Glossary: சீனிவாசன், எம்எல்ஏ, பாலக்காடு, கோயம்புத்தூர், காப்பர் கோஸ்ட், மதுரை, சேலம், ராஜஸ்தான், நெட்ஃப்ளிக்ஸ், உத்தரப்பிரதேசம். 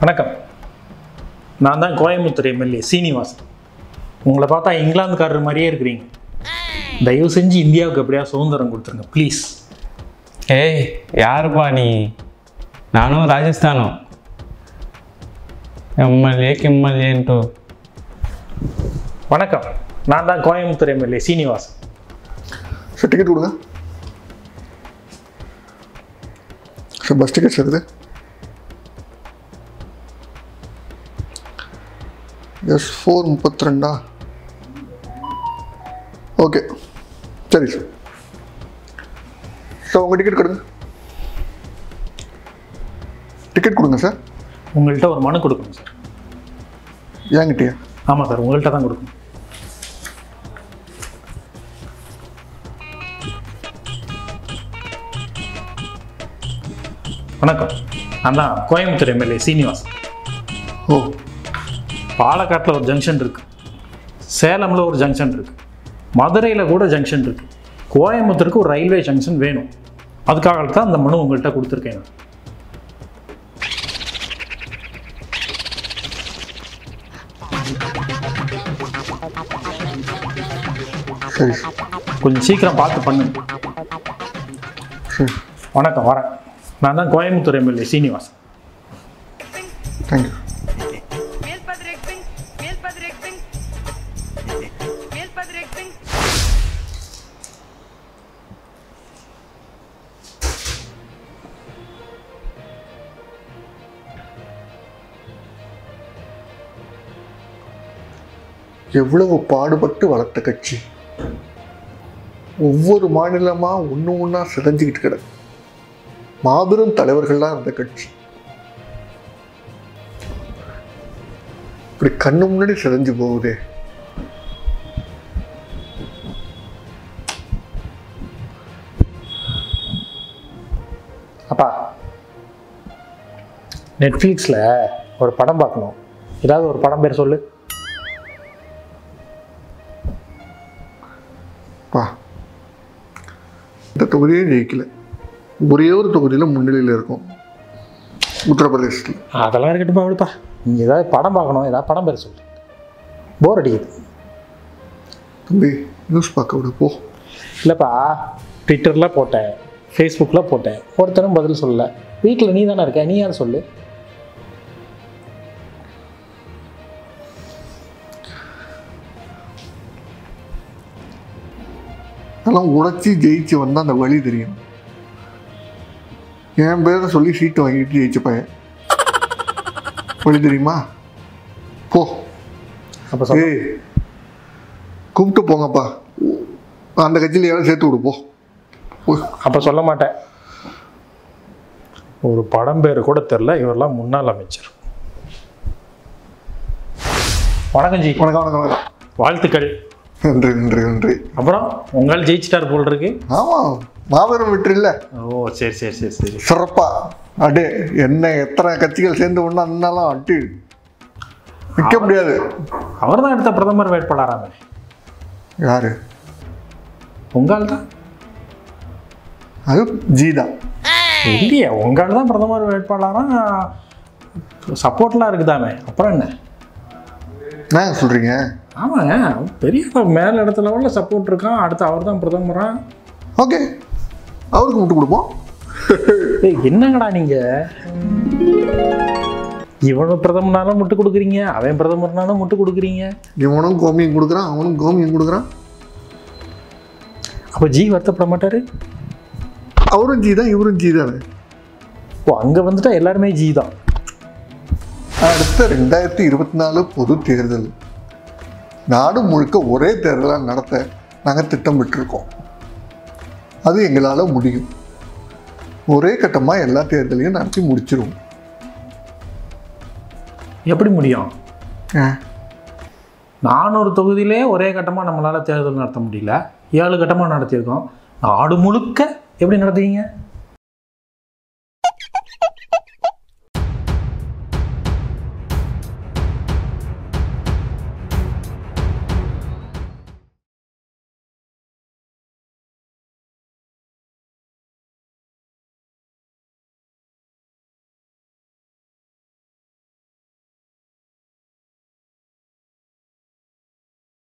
வணக்கம், நான் தான் கோயம்புத்தூர் எம்எல்ஏ சீனிவாசன். உங்களை பார்த்தா இங்கிலாந்துக்காரர் மாதிரியே இருக்கிறீங்க. தயவு செஞ்சு இந்தியாவுக்கு எப்படியா சுதந்திரம் கொடுத்துருங்க ப்ளீஸ். ஏய் யாருப்பா நீ? நானும் ராஜஸ்தானும் எம்எல்ஏன்ட்டு. வணக்கம், நான் தான் கோயம்புத்தூர் எம்எல்ஏ சீனிவாசன். Sir ticket கொடுங்க சார். Bus ticket sir. இது எஸ் 432. ஓகே சரி சார். சார் உங்கள் டிக்கெட் கொடுங்க. டிக்கெட் கொடுங்க சார். உங்கள்கிட்ட ஒரு மனு கொடுக்கணும் சார். ஏங்கிட்டியா? ஆமாம் சார், உங்கள்கிட்ட தான் கொடுக்கணும். வணக்கம், நான் தான் கோயம்புத்தூர் எம்எல்ஏ சீனிவாசன். ஓ, பாலக்காட்டில் ஒரு ஜங்ஷன் இருக்குது, சேலமில் ஒரு ஜங்ஷன் இருக்குது, மதுரையில் கூட ஜங்ஷன் இருக்குது. கோயம்புத்தூருக்கு ஒரு ரயில்வே ஜங்ஷன் வேணும். அதுக்காக தான் அந்த மனு உங்கள்கிட்ட கொடுத்துருக்கேன். சரி, கொஞ்சம் சீக்கிரம் பார்த்து பண்ணுங்க. வணக்கம், வரேன். நான் தான் கோயம்புத்தூர் எம்எல்ஏ சீனிவாசன். தேங்க்யூ. எவ்வளவு பாடுபட்டு வளர்த்த கட்சி, ஒவ்வொரு மாநிலமாக ஒன்று ஒன்றா சிதைஞ்சிக்கிட்டு கிடக்கு. மாபெரும் தலைவர்கள்லாம் இருந்த கட்சி இப்படி கண்ணு முன்னாடி சிதைஞ்சு போகுதே. அப்பா, நெட்ஃப்ளிக்ஸில் ஒரு படம் பார்க்கணும். ஏதாவது ஒரு படம் பேர் சொல்லு. இந்த தொகுதியே ஜெயிக்கல, ஒரே ஒரு தொகுதியில் முன்னிலையில் இருக்கும், உத்தரப்பிரதேசத்தில். அதெல்லாம் இருக்கட்டும், அப்படிப்பா நீங்கள் ஏதாவது படம் பார்க்கணும். ஏதாவது படம் பேர் சொல்லு. போர் அடிக்குது தம்பி. நியூஸ் பார்க்க விட போ. இல்லைப்பா, ட்விட்டரில் போட்டேன், ஃபேஸ்புக்கில் போட்டேன், ஒருத்தரும் பதில் சொல்லலை. வீட்டில் நீ தானே இருக்க, நீ யார் சொல்லு. அதெல்லாம் உழைச்சி ஜெயிச்சு வந்தால் அந்த வழி தெரியும். என் பேரை சொல்லி சீட்டு வாங்கிட்டு ஜெயிச்ச பையன், வழி தெரியுமா? போ. ஏய் கூப்பிட்டு போங்கப்பா, அந்த கட்சியில் எவ்வளோ சேர்த்து விடுப்போம். அப்போ சொல்ல மாட்டேன். ஒரு படம் பேர் கூட தெரில. இவரெல்லாம் முன்னாள் அமைச்சர். வணக்கம் ஜி. வணக்கம் வணக்கம் வணக்கம். வாழ்த்துக்கள். நன்றி நன்றி நன்றி. அப்புறம் உங்கள் ஜெயிச்சிட்டார் போல் இருக்கு. ஆமாம், மாபெரும் வெற்றி இல்லை? ஓ சரி சரி சரி சரி, சிறப்பா. அடே என்ன எத்தனை கட்சிகள் சேர்ந்து ஒன்றா இருந்தாலும் அட்டி விற்க முடியாது. அவர் தான் எடுத்த பிரதமர் வேட்பாளராமே. யாரு? உங்கள் தான். அது ஜி தான் இல்லையா? உங்கள் தான் பிரதமர் வேட்பாளராக சப்போர்ட்லாம் இருக்குதாமே, அப்புறம் என்ன நான் சொல்கிறீங்க? ஆமாங்க, பெரிய மேல் இடத்துல உள்ள சப்போர்ட் இருக்கான். அடுத்து அவர் தான் பிரதமரா? ஓகே, அவருக்கு விட்டு கொடுப்போம். என்னங்கடா நீங்கள் இவனும் பிரதமனாலும் முட்டு கொடுக்குறீங்க, அவன் பிரதமர்னாலும் முட்டு கொடுக்குறீங்க. இவனும் கோமியம் கொடுக்குறான், அவனும் கோமியம் கொடுக்குறான். அப்போ ஜி வருத்தப்பட மாட்டார்? அவரும் ஜி தான், இவரும் ஜி தானே. ஓ, அங்கே வந்துட்டா எல்லாருமே ஜி தான். அடுத்த 2024 பொது தேர்தல் நாடு முழுக்க ஒரே தேர்தலாக நடத்த நாங்கள் திட்டமிட்டிருக்கோம். அது எங்களால் முடியும். ஒரே கட்டமாக எல்லா தேர்தலையும் நடத்தி முடிச்சிருவோம். எப்படி முடியும்? 400 தொகுதியிலே ஒரே கட்டமாக நம்மளால் தேர்தல் நடத்த முடியல. 7 கட்டமாக நடத்தியிருக்கோம். நாடு முழுக்க எப்படி நடத்துவீங்க?